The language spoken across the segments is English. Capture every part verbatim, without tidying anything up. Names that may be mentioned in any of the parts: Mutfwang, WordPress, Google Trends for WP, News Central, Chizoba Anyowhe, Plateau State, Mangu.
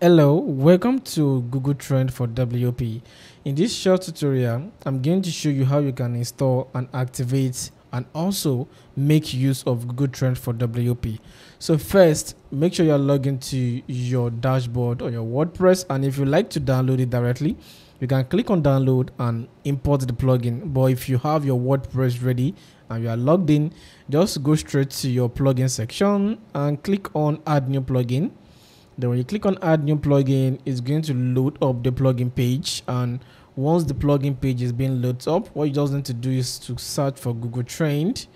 Hello, welcome to Google Trends for W P. In this short tutorial, I'm going to show you how you can install and activate and also make use of Google Trends for W P. So first, make sure you're logged into your dashboard or your WordPress, and if you like to download it directly, you can click on download and import the plugin. But if you have your WordPress ready and you are logged in, just go straight to your plugin section and click on add new plugin. Then when you click on add new plugin, it's going to load up the plugin page, and once the plugin page is being loaded up, what you just need to do is to search for Google Trends,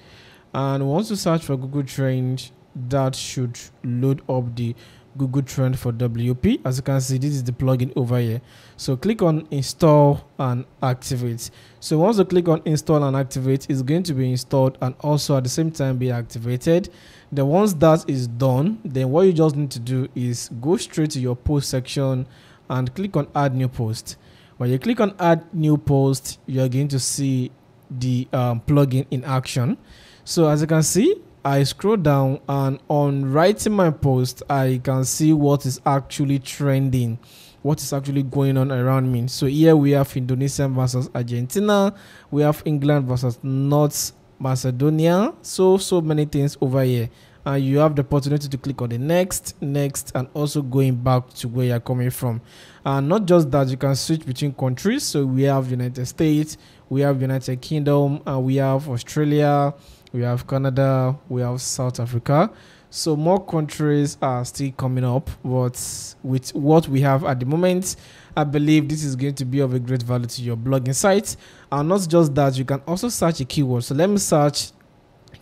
and once you search for Google Trends, that should load up the Google Trends for W P. As you can see, this is the plugin over here. So click on install and activate. So once you click on install and activate, it's going to be installed and also at the same time be activated. Then once that is done, then what you just need to do is go straight to your post section and click on add new post. When you click on add new post, you're going to see the um, plugin in action. So as you can see, I scroll down, and on writing my post, I can see what is actually trending, what is actually going on around me. So here we have Indonesia versus Argentina, we have England versus North Macedonia, so so many things over here, and you have the opportunity to click on the next, next, and also going back to where you're coming from. And not just that, you can switch between countries. So we have United States, we have United Kingdom, and we have Australia, we have Canada, we have South Africa. So more countries are still coming up, but with what we have at the moment, I believe this is going to be of a great value to your blogging site. And not just that, you can also search a keyword. So let me search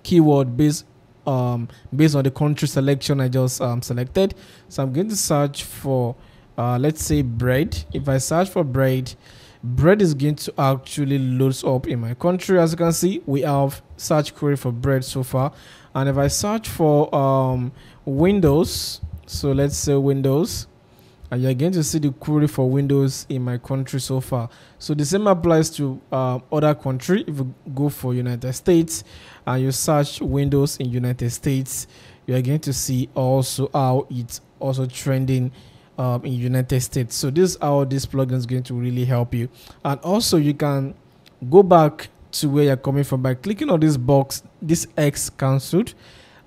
keyword based um based on the country selection I just um, selected. So I'm going to search for uh let's say bread. If I search for bread, bread is going to actually load up in my country. As you can see, we have search query for bread so far. And if I search for um Windows, so let's say Windows, and you're going to see the query for Windows in my country so far. So the same applies to uh, other country. If you go for United States and you search Windows in United States, you are going to see also how it's also trending um, in United States. So this is how this plugin is going to really help you. And also you can go back to where you're coming from by clicking on this box, this X cancelled,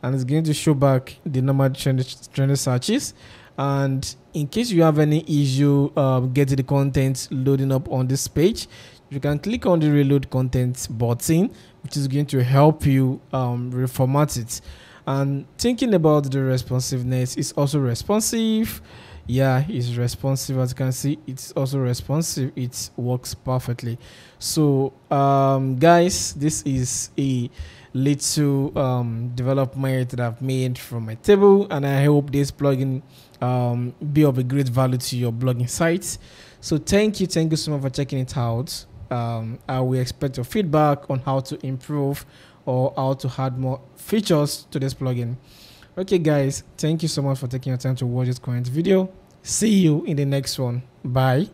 and it's going to show back the normal trend, trend searches. And in case you have any issue um, getting the content loading up on this page, you can click on the reload content button, which is going to help you um, reformat it. And thinking about the responsiveness, it's also responsive. Yeah, it's responsive. As you can see, it's also responsive. It works perfectly. So um, guys, this is a little um, development that I've made from my table, and I hope this plugin um, be of a great value to your blogging site. So thank you, thank you so much for checking it out. Um, I will expect your feedback on how to improve or how to add more features to this plugin. Okay guys, thank you so much for taking your time to watch this current video. See you in the next one. Bye.